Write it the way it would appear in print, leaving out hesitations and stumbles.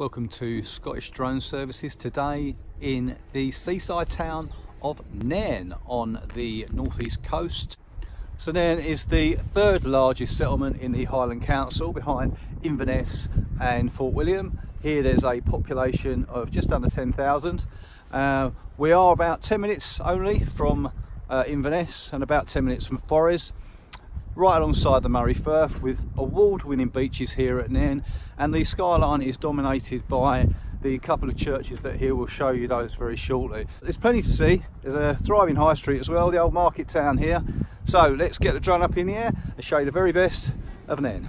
Welcome to Scottish Drone Services, today in the seaside town of Nairn on the northeast coast. So Nairn is the third largest settlement in the Highland Council behind Inverness and Fort William. Here there's a population of just under 10,000. We are about 10 minutes only from Inverness and about 10 minutes from Forres, right alongside the Murray Firth, with award-winning beaches here at Nairn, and the skyline is dominated by the couple of churches that here will show you those very shortly. There's plenty to see. There's a thriving high street as well, the old market town here. So let's get the drone up in the air and show you the very best of Nairn.